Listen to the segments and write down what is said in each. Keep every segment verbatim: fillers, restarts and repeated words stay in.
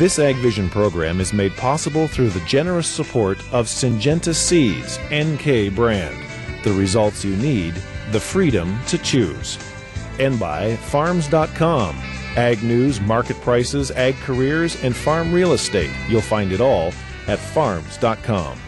This AgVision program is made possible through the generous support of Syngenta Seeds, N K brand, the results you need, the freedom to choose. And by farms dot com, ag news, market prices, ag careers, and farm real estate. You'll find it all at farms dot com.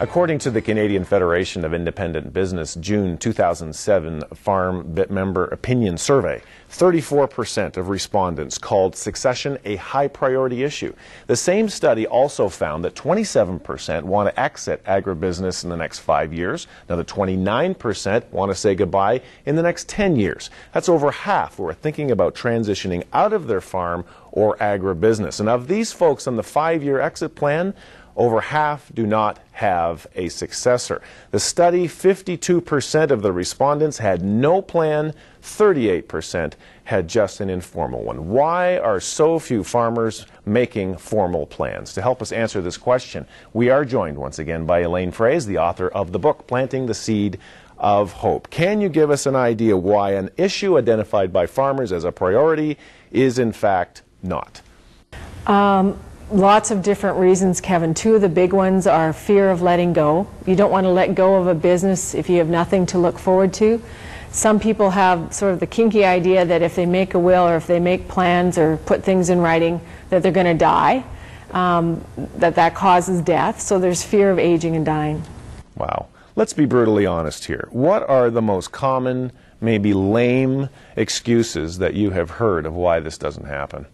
According to the Canadian Federation of Independent Business June two thousand seven Farm Bit Member Opinion Survey, thirty-four percent of respondents called succession a high priority issue. The same study also found that twenty-seven percent want to exit agribusiness in the next five years. Another twenty-nine percent want to say goodbye in the next ten years. That's over half who are thinking about transitioning out of their farm or agribusiness. And of these folks on the five-year exit plan, over half do not have a successor. The study, fifty-two percent of the respondents had no plan, thirty-eight percent had just an informal one. Why are so few farmers making formal plans? To help us answer this question, we are joined once again by Elaine Froese, the author of the book, Planting the Seed of Hope. Can you give us an idea why an issue identified by farmers as a priority is in fact not? Um. Lots of different reasons, Kevin. Two of the big ones are fear of letting go. You don't want to let go of a business if you have nothing to look forward to. Some people have sort of the kinky idea that if they make a will or if they make plans or put things in writing that they're going to die, um, that that causes death. So there's fear of aging and dying. Wow. Let's be brutally honest here. What are the most common, maybe lame excuses that you have heard of why this doesn't happen?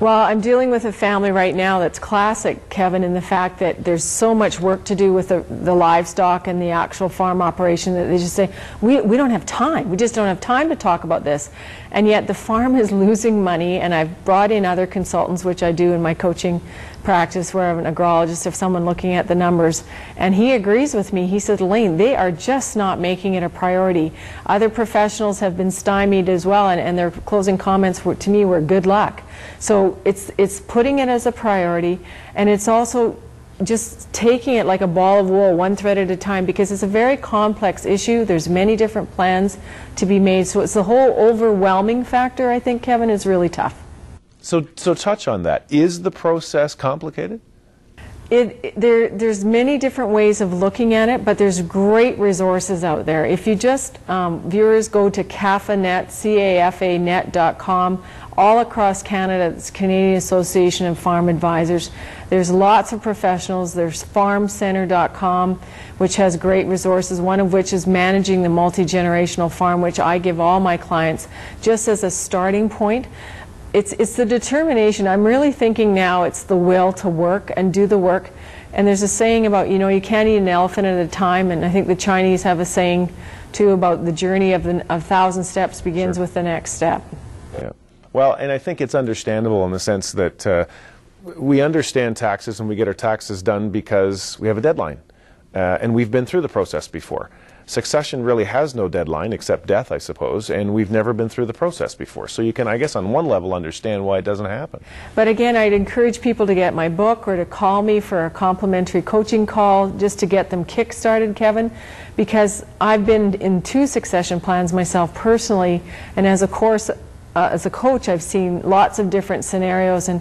Well, I'm dealing with a family right now that's classic, Kevin, in the fact that there's so much work to do with the, the livestock and the actual farm operation that they just say, we, we don't have time. We just don't have time to talk about this. And yet the farm is losing money, and I've brought in other consultants, which I do in my coaching practice where I'm an agrologist, if someone looking at the numbers, and he agrees with me. He said, Elaine, they are just not making it a priority. Other professionals have been stymied as well, and, and their closing comments were, to me were good luck. So it's, it's putting it as a priority, and it's also just taking it like a ball of wool, one thread at a time, because it's a very complex issue. There's many different plans to be made, so it's the whole overwhelming factor, I think, Kevin, is really tough. So, so touch on that. Is the process complicated? It, it, there, there's many different ways of looking at it, but there's great resources out there. If you just, um, viewers, go to CAFANET, C A F A net dot com, all across Canada. It's Canadian Association of Farm Advisors. There's lots of professionals. There's farm center dot com, which has great resources, one of which is managing the multi-generational farm, which I give all my clients just as a starting point. It's, it's the determination. I'm really thinking now it's the will to work and do the work. And there's a saying about, you know, you can't eat an elephant at a time. And I think the Chinese have a saying, too, about the journey of the, a thousand steps begins sure. with the next step. Yeah. Well, and I think it's understandable in the sense that uh, we understand taxes and we get our taxes done because we have a deadline. Uh, and we've been through the process before. Succession really has no deadline except death, I suppose, and we've never been through the process before. So you can, I guess, on one level understand why it doesn't happen. But again, I'd encourage people to get my book or to call me for a complimentary coaching call just to get them kick-started, Kevin, because I've been in two succession plans myself personally, and as a course, uh, as a coach, I've seen lots of different scenarios, and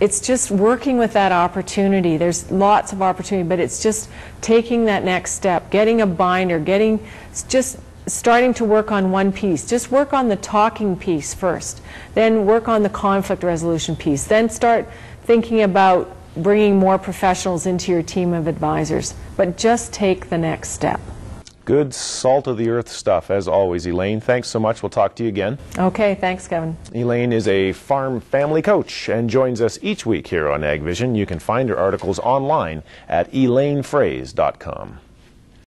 it's just working with that opportunity. There's lots of opportunity, but it's just taking that next step, getting a binder, getting, just starting to work on one piece. Just work on the talking piece first, then work on the conflict resolution piece, then start thinking about bringing more professionals into your team of advisors. But just take the next step. Good salt-of-the-earth stuff, as always, Elaine. Thanks so much. We'll talk to you again. Okay, thanks, Kevin. Elaine is a farm family coach and joins us each week here on AgVision. You can find her articles online at elaine froese dot com.